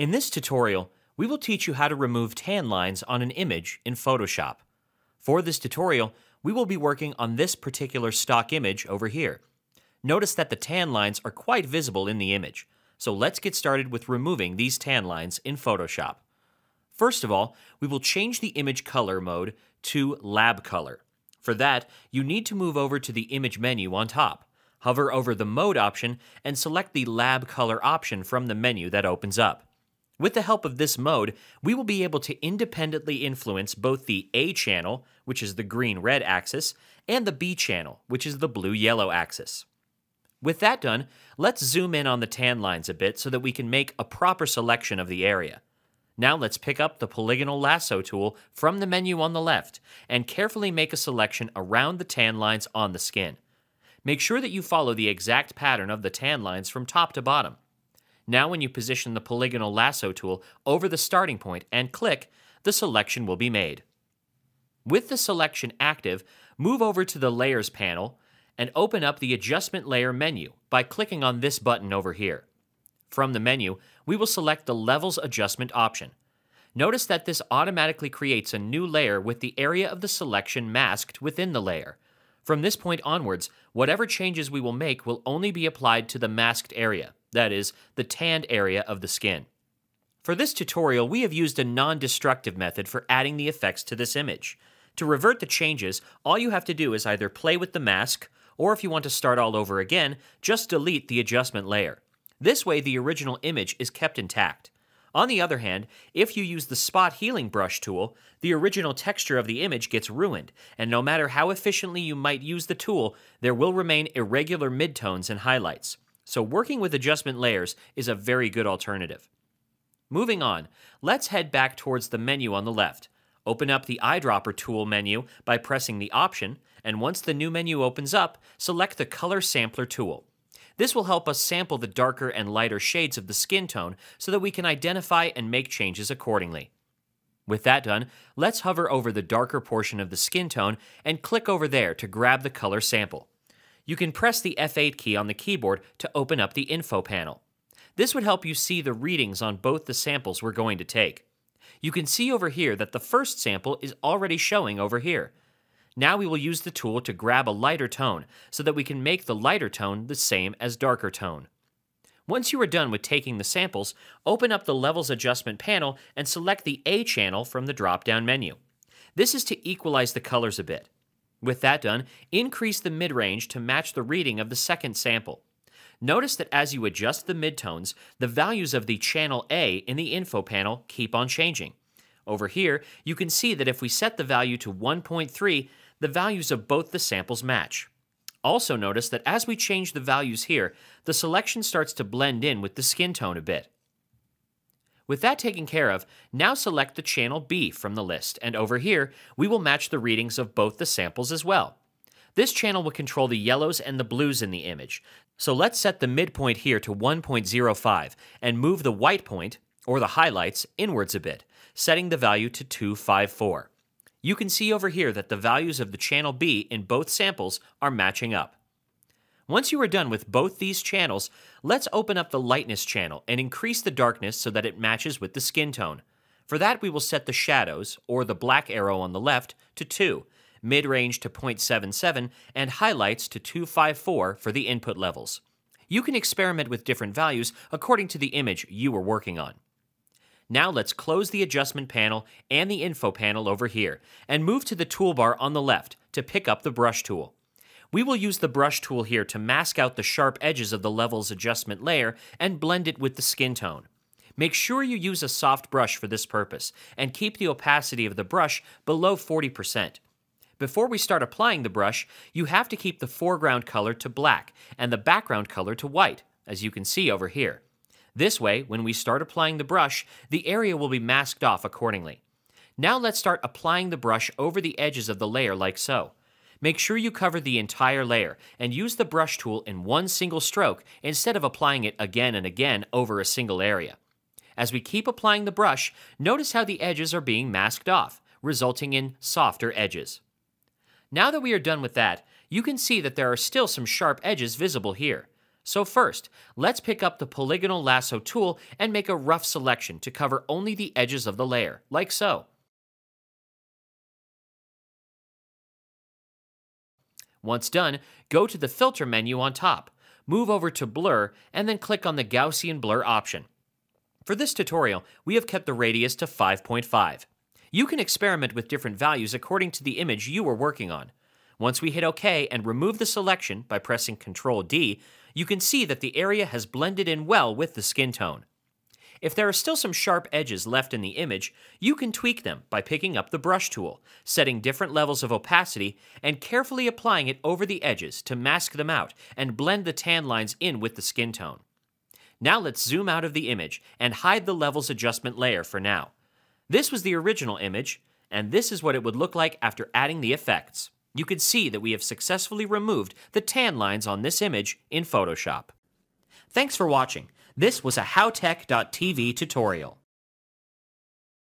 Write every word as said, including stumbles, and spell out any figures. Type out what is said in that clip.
In this tutorial, we will teach you how to remove tan lines on an image in Photoshop. For this tutorial, we will be working on this particular stock image over here. Notice that the tan lines are quite visible in the image, so let's get started with removing these tan lines in Photoshop. First of all, we will change the image color mode to Lab Color. For that, you need to move over to the image menu on top, hover over the mode option, and select the Lab Color option from the menu that opens up. With the help of this mode, we will be able to independently influence both the A channel, which is the green-red axis, and the B channel, which is the blue-yellow axis. With that done, let's zoom in on the tan lines a bit so that we can make a proper selection of the area. Now let's pick up the polygonal lasso tool from the menu on the left and carefully make a selection around the tan lines on the skin. Make sure that you follow the exact pattern of the tan lines from top to bottom. Now when you position the polygonal lasso tool over the starting point and click, the selection will be made. With the selection active, move over to the Layers panel and open up the Adjustment Layer menu by clicking on this button over here. From the menu, we will select the Levels Adjustment option. Notice that this automatically creates a new layer with the area of the selection masked within the layer. From this point onwards, whatever changes we will make will only be applied to the masked area, that is, the tanned area of the skin. For this tutorial, we have used a non-destructive method for adding the effects to this image. To revert the changes, all you have to do is either play with the mask, or if you want to start all over again, just delete the adjustment layer. This way, the original image is kept intact. On the other hand, if you use the Spot Healing Brush tool, the original texture of the image gets ruined, and no matter how efficiently you might use the tool, there will remain irregular midtones and highlights. So working with adjustment layers is a very good alternative. Moving on, let's head back towards the menu on the left. Open up the Eyedropper tool menu by pressing the option, and once the new menu opens up, select the Color Sampler tool. This will help us sample the darker and lighter shades of the skin tone so that we can identify and make changes accordingly. With that done, let's hover over the darker portion of the skin tone and click over there to grab the color sample. You can press the F eight key on the keyboard to open up the info panel. This would help you see the readings on both the samples we're going to take. You can see over here that the first sample is already showing over here. Now we will use the tool to grab a lighter tone so that we can make the lighter tone the same as darker tone. Once you are done with taking the samples, open up the Levels Adjustment panel and select the A channel from the drop-down menu. This is to equalize the colors a bit. With that done, increase the mid-range to match the reading of the second sample. Notice that as you adjust the midtones, the values of the channel A in the info panel keep on changing. Over here, you can see that if we set the value to one point three, the values of both the samples match. Also notice that as we change the values here, the selection starts to blend in with the skin tone a bit. With that taken care of, now select the channel B from the list, and over here, we will match the readings of both the samples as well. This channel will control the yellows and the blues in the image, so let's set the midpoint here to one point zero five and move the white point, or the highlights, inwards a bit, setting the value to two five four. You can see over here that the values of the channel B in both samples are matching up. Once you are done with both these channels, let's open up the Lightness channel and increase the darkness so that it matches with the skin tone. For that, we will set the shadows, or the black arrow on the left, to two, mid-range to zero point seven seven, and highlights to two five four for the input levels. You can experiment with different values according to the image you are working on. Now let's close the adjustment panel and the info panel over here and move to the toolbar on the left to pick up the brush tool. We will use the brush tool here to mask out the sharp edges of the levels adjustment layer and blend it with the skin tone. Make sure you use a soft brush for this purpose and keep the opacity of the brush below forty percent. Before we start applying the brush, you have to keep the foreground color to black and the background color to white, as you can see over here. This way, when we start applying the brush, the area will be masked off accordingly. Now let's start applying the brush over the edges of the layer like so. Make sure you cover the entire layer and use the brush tool in one single stroke instead of applying it again and again over a single area. As we keep applying the brush, notice how the edges are being masked off, resulting in softer edges. Now that we are done with that, you can see that there are still some sharp edges visible here. So first, let's pick up the polygonal lasso tool and make a rough selection to cover only the edges of the layer, like so. Once done, go to the filter menu on top, move over to Blur, and then click on the Gaussian Blur option. For this tutorial, we have kept the radius to five point five. You can experiment with different values according to the image you are working on. Once we hit OK and remove the selection by pressing control D, you can see that the area has blended in well with the skin tone. If there are still some sharp edges left in the image, you can tweak them by picking up the brush tool, setting different levels of opacity, and carefully applying it over the edges to mask them out and blend the tan lines in with the skin tone. Now let's zoom out of the image and hide the Levels Adjustment layer for now. This was the original image, and this is what it would look like after adding the effects. You can see that we have successfully removed the tan lines on this image in Photoshop. Thanks for watching. This was a How Tech dot T V tutorial.